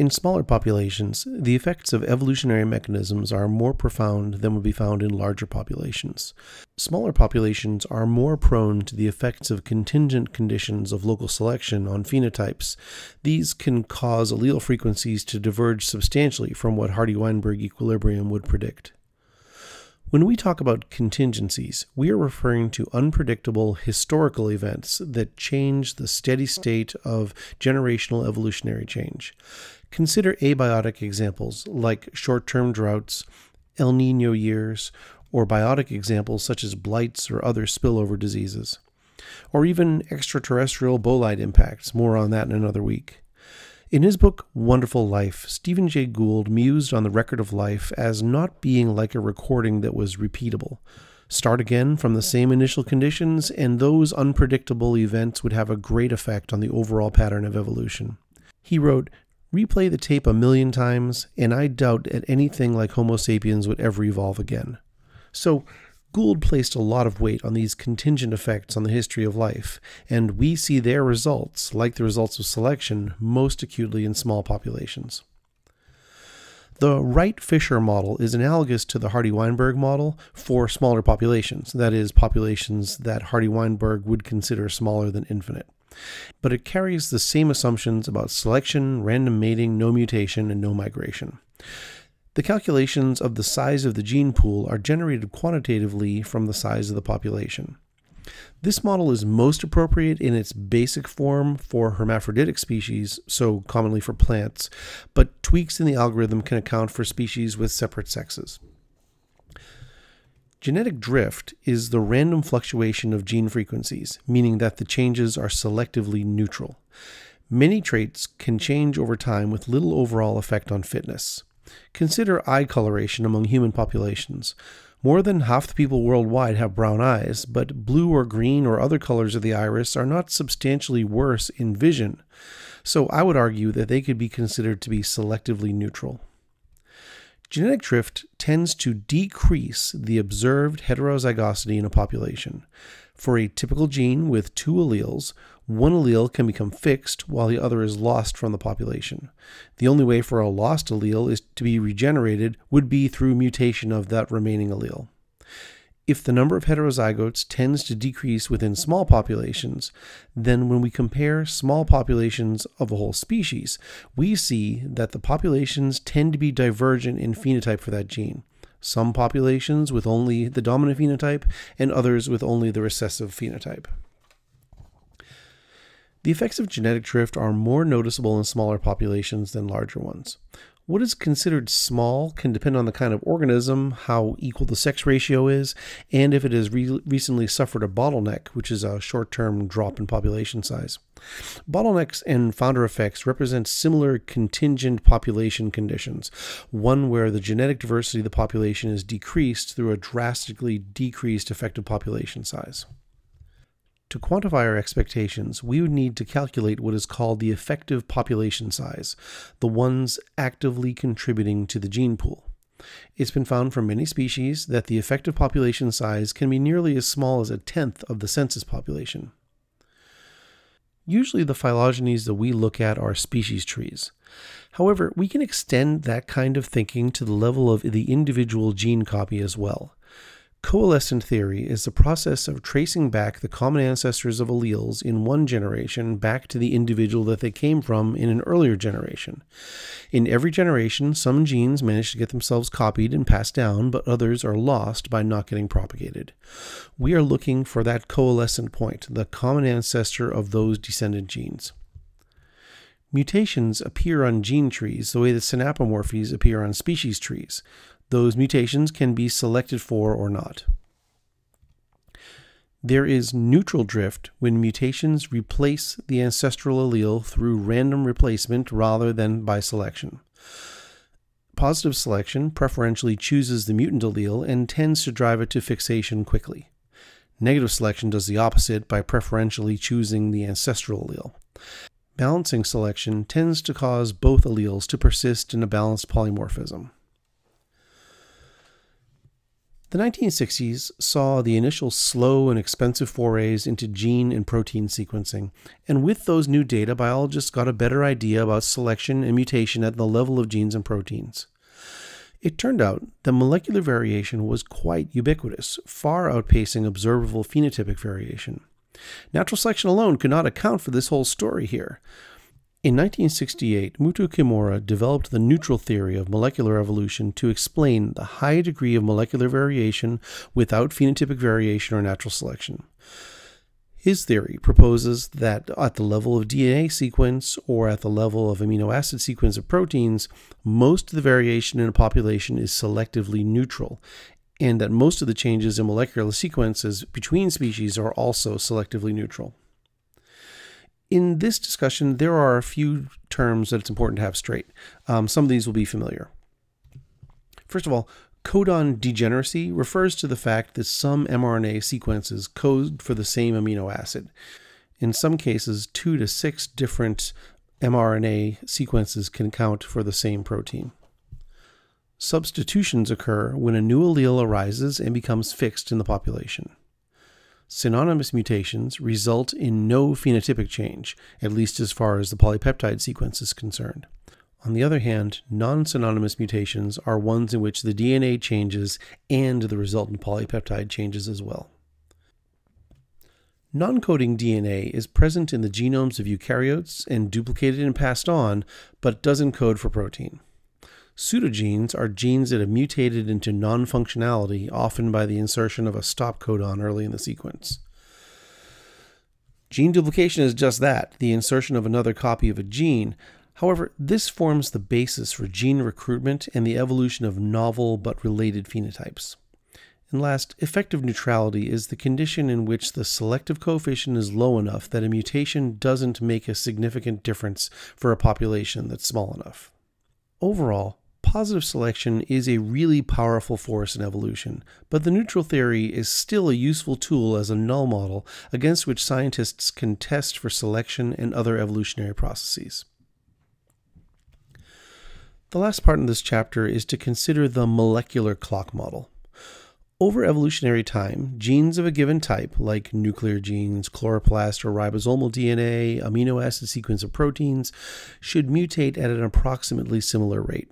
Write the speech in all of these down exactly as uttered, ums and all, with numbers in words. In smaller populations, the effects of evolutionary mechanisms are more profound than would be found in larger populations. Smaller populations are more prone to the effects of contingent conditions of local selection on phenotypes. These can cause allele frequencies to diverge substantially from what Hardy-Weinberg equilibrium would predict. When we talk about contingencies, we are referring to unpredictable historical events that change the steady state of generational evolutionary change. Consider abiotic examples like short-term droughts, El Niño years, or biotic examples such as blights or other spillover diseases, or even extraterrestrial bolide impacts. More on that in another week. In his book, Wonderful Life, Stephen Jay Gould mused on the record of life as not being like a recording that was repeatable. Start again from the same initial conditions, and those unpredictable events would have a great effect on the overall pattern of evolution. He wrote, "Replay the tape a million times, and I doubt that anything like Homo sapiens would ever evolve again." So, Gould placed a lot of weight on these contingent effects on the history of life, and we see their results, like the results of selection, most acutely in small populations. The Wright-Fisher model is analogous to the Hardy-Weinberg model for smaller populations, that is, populations that Hardy-Weinberg would consider smaller than infinite. But it carries the same assumptions about selection, random mating, no mutation, and no migration. The calculations of the size of the gene pool are generated quantitatively from the size of the population. This model is most appropriate in its basic form for hermaphroditic species, so commonly for plants, but tweaks in the algorithm can account for species with separate sexes. Genetic drift is the random fluctuation of gene frequencies, meaning that the changes are selectively neutral. Many traits can change over time with little overall effect on fitness. Consider eye coloration among human populations. More than half the people worldwide have brown eyes, but blue or green or other colors of the iris are not substantially worse in vision, so I would argue that they could be considered to be selectively neutral. Genetic drift tends to decrease the observed heterozygosity in a population. For a typical gene with two alleles, one allele can become fixed while the other is lost from the population. The only way for a lost allele is to be regenerated would be through mutation of that remaining allele. If the number of heterozygotes tends to decrease within small populations, then when we compare small populations of a whole species, we see that the populations tend to be divergent in phenotype for that gene. Some populations with only the dominant phenotype and others with only the recessive phenotype. The effects of genetic drift are more noticeable in smaller populations than larger ones. What is considered small can depend on the kind of organism, how equal the sex ratio is, and if it has re recently suffered a bottleneck, which is a short-term drop in population size. Bottlenecks and founder effects represent similar contingent population conditions, one where the genetic diversity of the population is decreased through a drastically decreased effective population size. To quantify our expectations, we would need to calculate what is called the effective population size, the ones actively contributing to the gene pool. It's been found for many species that the effective population size can be nearly as small as a tenth of the census population. Usually the phylogenies that we look at are species trees. However, we can extend that kind of thinking to the level of the individual gene copy as well. Coalescent theory is the process of tracing back the common ancestors of alleles in one generation back to the individual that they came from in an earlier generation. In every generation, some genes manage to get themselves copied and passed down, but others are lost by not getting propagated. We are looking for that coalescent point, the common ancestor of those descendant genes. Mutations appear on gene trees the way the synapomorphies appear on species trees. Those mutations can be selected for or not. There is neutral drift when mutations replace the ancestral allele through random replacement rather than by selection. Positive selection preferentially chooses the mutant allele and tends to drive it to fixation quickly. Negative selection does the opposite by preferentially choosing the ancestral allele. Balancing selection tends to cause both alleles to persist in a balanced polymorphism. The nineteen sixties saw the initial slow and expensive forays into gene and protein sequencing, and with those new data, biologists got a better idea about selection and mutation at the level of genes and proteins. It turned out that molecular variation was quite ubiquitous, far outpacing observable phenotypic variation. Natural selection alone could not account for this whole story here. In nineteen sixty-eight, Motoo Kimura developed the neutral theory of molecular evolution to explain the high degree of molecular variation without phenotypic variation or natural selection. His theory proposes that at the level of D N A sequence or at the level of amino acid sequence of proteins, most of the variation in a population is selectively neutral, and that most of the changes in molecular sequences between species are also selectively neutral. In this discussion, there are a few terms that it's important to have straight. Um, some of these will be familiar. First of all, codon degeneracy refers to the fact that some mRNA sequences code for the same amino acid. In some cases, two to six different mRNA sequences can count for the same protein. Substitutions occur when a new allele arises and becomes fixed in the population. Synonymous mutations result in no phenotypic change, at least as far as the polypeptide sequence is concerned. On the other hand, non-synonymous mutations are ones in which the D N A changes and the resultant polypeptide changes as well. Non-coding D N A is present in the genomes of eukaryotes and duplicated and passed on, but doesn't code for protein. Pseudogenes are genes that have mutated into non-functionality, often by the insertion of a stop codon early in the sequence. Gene duplication is just that, the insertion of another copy of a gene. However, this forms the basis for gene recruitment and the evolution of novel but related phenotypes. And last, effective neutrality is the condition in which the selective coefficient is low enough that a mutation doesn't make a significant difference for a population that's small enough. Overall, positive selection is a really powerful force in evolution, but the neutral theory is still a useful tool as a null model against which scientists can test for selection and other evolutionary processes. The last part in this chapter is to consider the molecular clock model. Over evolutionary time, genes of a given type, like nuclear genes, chloroplast or ribosomal D N A, amino acid sequence of proteins, should mutate at an approximately similar rate.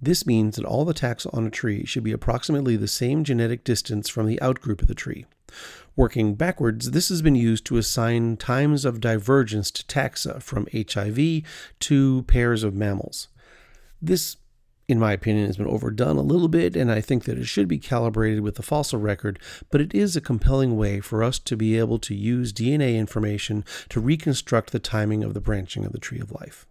This means that all the taxa on a tree should be approximately the same genetic distance from the outgroup of the tree. Working backwards, this has been used to assign times of divergence to taxa from H I V to pairs of mammals. This, in my opinion, has been overdone a little bit, and I think that it should be calibrated with the fossil record, but it is a compelling way for us to be able to use D N A information to reconstruct the timing of the branching of the tree of life.